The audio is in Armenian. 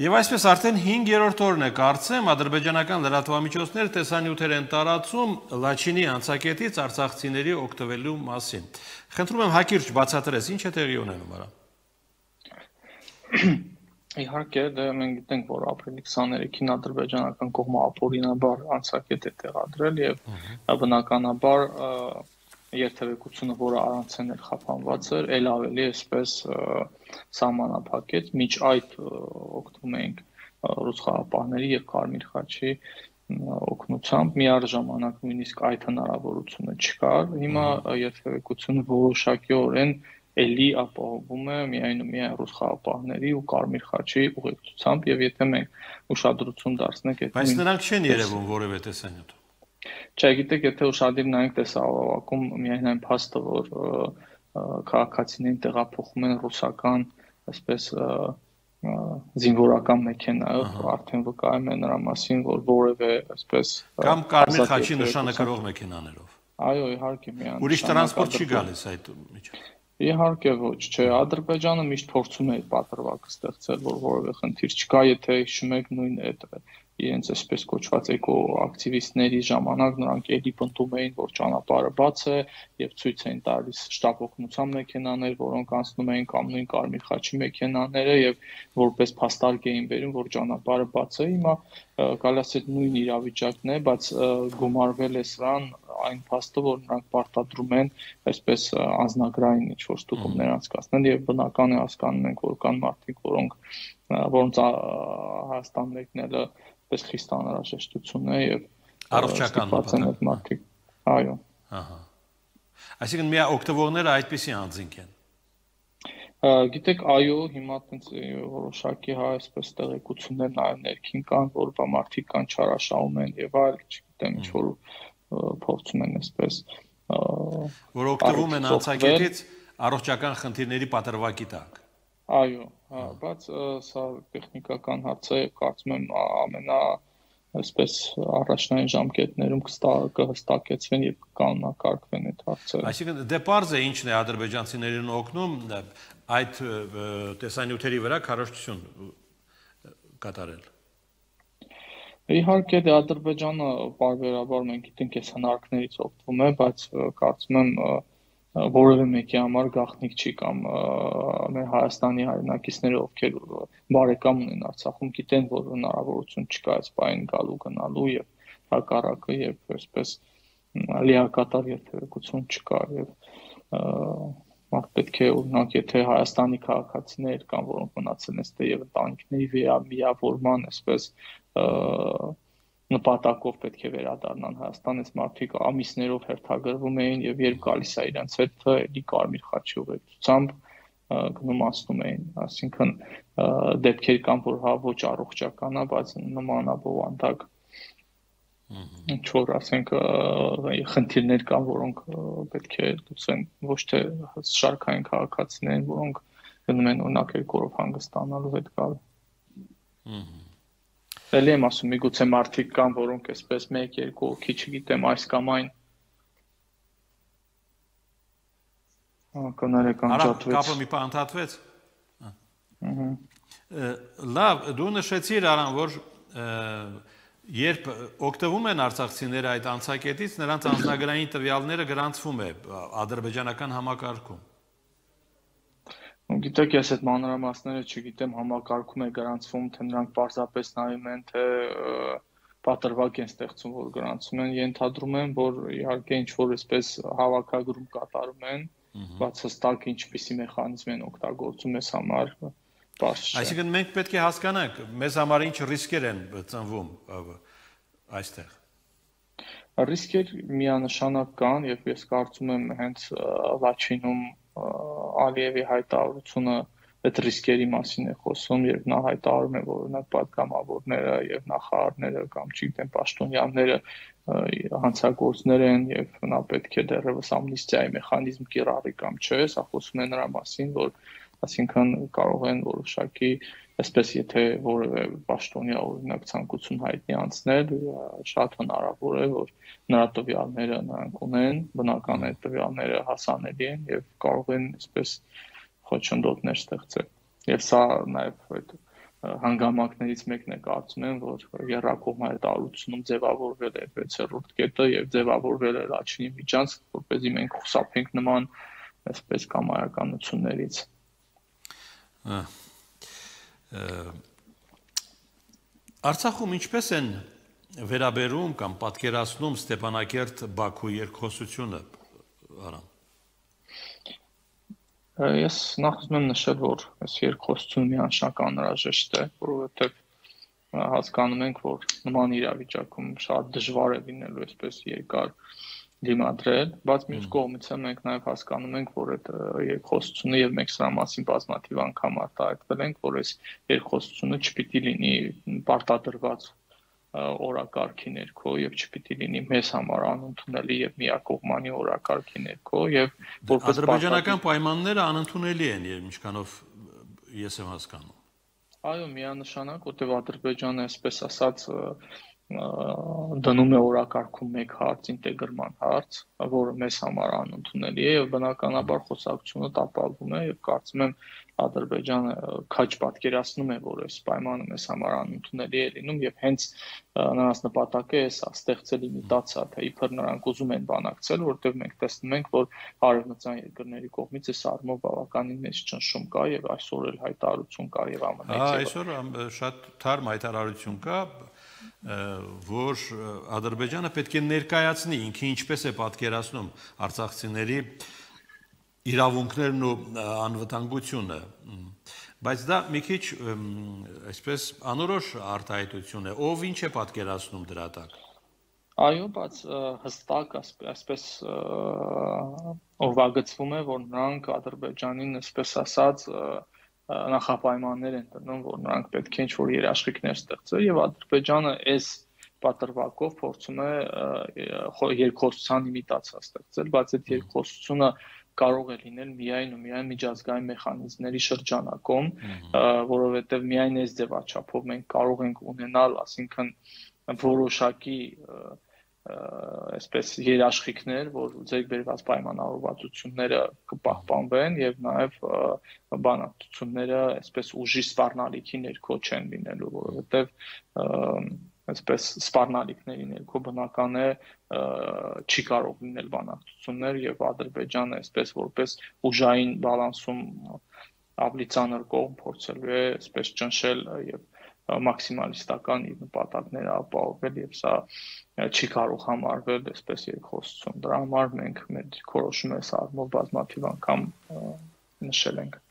Եվ այսպես արդեն 5 երորդ օրն է կարծեմ ադրբեջանական լրատվամիջոցներ տեսանյութեր են տարածում Լաչինի անցակետից արցախցիների օգտվելու մասին։ Խնդրում եմ հակիրճ բացատրես, ինչ է տեղի ունենում արա։ Իհարկե, դե մենք գիտենք, որ ապրիլի 23-ին ադրբեջանական կողմը ապօրինաբար անցակետ է տեղադրել եւ բնականաբար երթևեկությունը, որը առանց են ներխափանված էր, ել ավելի այսպես սահմանափակեց, միջ այդ օգտվում էինք ռուսխաղապահների եւ Կարմիր խաչի օգնությամբ, միաժամանակ նույնիսկ այդ հնարավորությունը չկար։ Հիմա երթևեկությունը որոշակիորեն ելի ապահովում է միայն ու միայն ռուսխաղապահների ու Կարմիր խաչի ուղեկցությամբ եւ եթե մենք ուշադրություն դարձնենք այդ։ Բայց նրանք չեն երևում որևէ տեսանյութ։ Չէ, գիտեք, եթե ուշադիր նայենք տեսահավաքում միայն այն փաստը, որ քաղաքացիներին տեղափոխում են ռուսական, այսպես զինվորական մեքենայով, արդեն վկայում է նրա մասին, որ որևէ այսպես կամ Կարմիր խաչի նշանը կրող մեքենաներով։ Այո, իհարկե, միայն։ Ուրիշ տրանսպորտ չի գալիս այդ միջոցով։ Իհարկե ոչ, չէ, Ադրբեջանը միշտ փորձում է պատրվակ ստեղծել, որ որևէ խնդիր չկա, եթե հիշում եք նույն այդ իրենց այսպես կոչված էկոակտիվիստների ժամանակ նրանք էլի պնդում էին, որ ճանապարհը բաց է եւ ցույց էին տալիս շտապ օգնության մեքենաներ, որոնք անցնում էին կամ նույն Կարմիր խաչի մեքենաները եւ որպես փաստարկ էին վերում, որ ճանապարհը բաց է։ Հիմա գալիս այդ նույն իրավիճակն է, բայց գումարվել է սրան այն փաստը, որ նրանք պարտադրում են այսպես անznագրային ինչ-որ ստուգումներ անցկացնել եւ բնական է հասկանում ենք, որ կան մարդիկ, որոնց Հայաստան մեկնելը պես խիստ անհրաժեշտություն է եւ առողջական նպատակ։ Այո։ Ահա։ Այսինքն միա օգտվողները այդպիսի անձինք են։ Գիտեք, այո, հիմա այդպես որոշակի հա այսպես տեղեկություններ նաեւ ներքին կան, որ բամարտիկ կան չարաշահում են եւ այլ, չգիտեմ, ինչ որ փորձում են այսպես որ օգտվում են անցակետից առողջական խնդիրների պատրվակի տակ։ Այո, բայց սա տեխնիկական հարց է, կարծում եմ ամենա այսպես առաջնային ժամկետներում կհստակեցվեն եւ կկանոնակարգվեն այդ հարցերը։ Այսինքն դե պարզ է ինչն է ադրբեջանցիներին օգնում այդ տեսանյութերի վրա քարոշչություն կատարել։ Իհարկե, դե Ադրբեջանը բարբերաբար մենք գիտենք այս հնարքներից օգտվում է, բայց կարծում եմ որևէ մեկի համար գաղտնիք չի կամ մեր Հայաստանի հայրենակիցները ովքեր բարեկամ ունեն Արցախում գիտեն որ հնարավորություն չկա այս բային գալու գնալու եւ հակառակը եւ այսպես լիակատար երթևեկություն չկա եւ մարդ պետք է օրինակ եթե Հայաստանի քաղաքացիներ կան որոնք մնացել են ստե եւ ընտանիքների միավորման այսպես նպատակով պետք է վերադառնան Հայաստան, այս մարդիկ ամիսներով հերթագրվում էին եւ երբ գալիս է իրանց հետ էլի Կարմիր խաչի ուղեկցությամբ գնում ասնում էին, այսինքն դեպքեր կան, որ հա ոչ առողջական է, բայց նմանաբով անդակ ինչ որ ասենք խնդիրներ կան, որոնք պետք է լուծեն, ոչ թե շարքային քաղաքացիներ, որոնք գնում են օրինակ երկրորդ հանգստանալու հետ գալ։ Ելի եմ ասում, միգուցե մարդիկ կան, որոնք այսպես 1-2 հոգի, չգիտեմ, այս կամ այն կներեք անջատվեց։ Կապը մի պահ ընդհատվեց։ Լավ, դու նշեցիր, Արան, որ երբ օգտվում են արցախցիները այդ անցակետից, նրանց անձնագրային տվյալները գրանցվում է ադրբեջանական համակարգում։ Գիտեք, ես այդ մանրամասները չգիտեմ, համակարգում է գրանցվում, թե նրանք պարզապես նայում են, թե պատրվակ են ստեղծում, որ գրանցում են, ենթադրում են, որ իհարկե ինչ-որ այսպես հավաքագրում կատարում են, բայց հստակ ինչպիսի մեխանիզմ են օգտագործում ես համար պարզ չէ։ Այսինքն մենք պետք է հասկանանք, մեզ համար ինչ ռիսկեր են ծնվում այստեղ։ Ռիսկեր միանշանակ կան, եւ ես կարծում եմ հենց Լաչինում Ալիևի հայտարարությունը այդ ռիսկերի մասին է խոսում, երբ նա հայտարարում է, որ օրինակ պատգամավորները եւ նախարարները կամ չգիտեմ պաշտոնյաները հանցագործներ են եւ նա պետք է դեռևս ամնիստիայի մեխանիզմ կիրառի կամ չէ, սա խոսում է նրա մասին, որ այսինքն կարող են որոշակի այսպես եթե որևէ պաշտոնյա օրինակ ցանկություն հայտնի անցնել, շատ հնարավոր է, որ նրա տվյալները նրանք ունեն, բնական է տվյալները հասանելի են եւ կարող են այսպես խոչընդոտներ ստեղծել։ Եվ սա նաեւ այդ հանգամանքներից մեկն է, կարծում եմ, որ երրակողմ հայտարարությունում ձևավորվել է 6-րդ կետը եւ ձևավորվել է Լաչինի միջանցք, որպեսզի մենք խուսափենք նման այսպես կամայականություններից։ Արցախում ինչպես են վերաբերում կամ պատկերացնում Ստեփանակերտ-Բաքու երկխոսությունը, Արամ։ Ես նախ եմ նշել, որ այս երկխոսությունը միանշանական անհրաժեշտ է, որովհետև հասկանում ենք, որ նման իրավիճակում շատ դժվար է լինելու այսպես երկար դիմադրել, բայց մյուս կողմից մենք նաև հասկանում ենք, որ այդ երկխոսությունը եւ մենք սրա մասին բազմաթիվ անգամ արտահայտել ենք, որ այս երկխոսությունը չպիտի լինի պարտադրված օրակարգի ներքո եւ չպիտի լինի մեզ համար անընդունելի եւ միակողմանի օրակարգի ներքո եւ որպես ադրբեջանական պայմանները անընդունելի են եւ ինչքանով ես եմ հասկանում։ Այո, միանշանակ, որտեղ Ադրբեջանը այսպես ասած դնում է օրակարգում մեկ հարց, ինտեգրման հարց, որը մեզ համար անընդունելի է եւ բնականաբար խոսակցությունը տապալվում է եւ կարծում եմ Ադրբեջանը քաչ պատկերացնում է, որ այս պայմանը մեզ համար անընդունելի է լինում եւ հենց նրանց նպատակը է սա ստեղծել իմիտացիա, թե իբր նրանք ուզում են բանակցել, որտեղ մենք տեսնում ենք, որ արևմտյան երկրների կողմից այս առումով բավականին մեծ ճնշում կա եւ այսօր էլ հայտարարություն կա եւ ԱՄՆ-ից։ Այսօր շատ թարմ հայտարարություն կա, որ Ադրբեջանը պետք է ներկայացնի ինքը ինչպես է պատկերացնում արցախցիների իրավունքներն ու անվտանգությունը, բայց դա մի քիչ այսպես անորոշ արտահայտություն է, ով ինչ է պատկերացնում դրա տակ։ Այո, բայց հստակ այսպես ողագծվում է, որ նրանք Ադրբեջանին այսպես ասած նախապայմաններ են դնում, որ նրանք պետք է ինչ-որ երաշխիքներ ստեղծեն եւ Ադրբեջանը այս պատրվակով փորձում է երկխոսության իմիտացիա ստեղծել, բայց այդ երկխոսությունը կարող է լինել միայն ու միայն միջազգային մեխանիզմների շրջանակում, որովհետեւ միայն այս ձևաչափով մենք կարող ենք ունենալ, ասինքն որոշակի այսպես երաշխիքներ, որ ձեռքբերված պայմանավորվածությունները կպահպանվեն եւ նաեւ բանակցությունները այսպես ուժի սպառնալիքի ներքո չեն լինելու, որովհետեւ այսպես սպառնալիքների ներքո բնական է չի կարող լինել բանակցություններ եւ Ադրբեջանը այսպես որպես ուժային բալանսում ավելի ծանր կողմ փորձելու է այսպես ճնշել եւ մաքսիմալիստական իր նպատակները ապահովել եւ սա չի կարող համարվել այսպես երկխոսություն։ Դրա համար մենք մեր քորոշում այս առումով բազմաթիվ անգամ նշել ենք։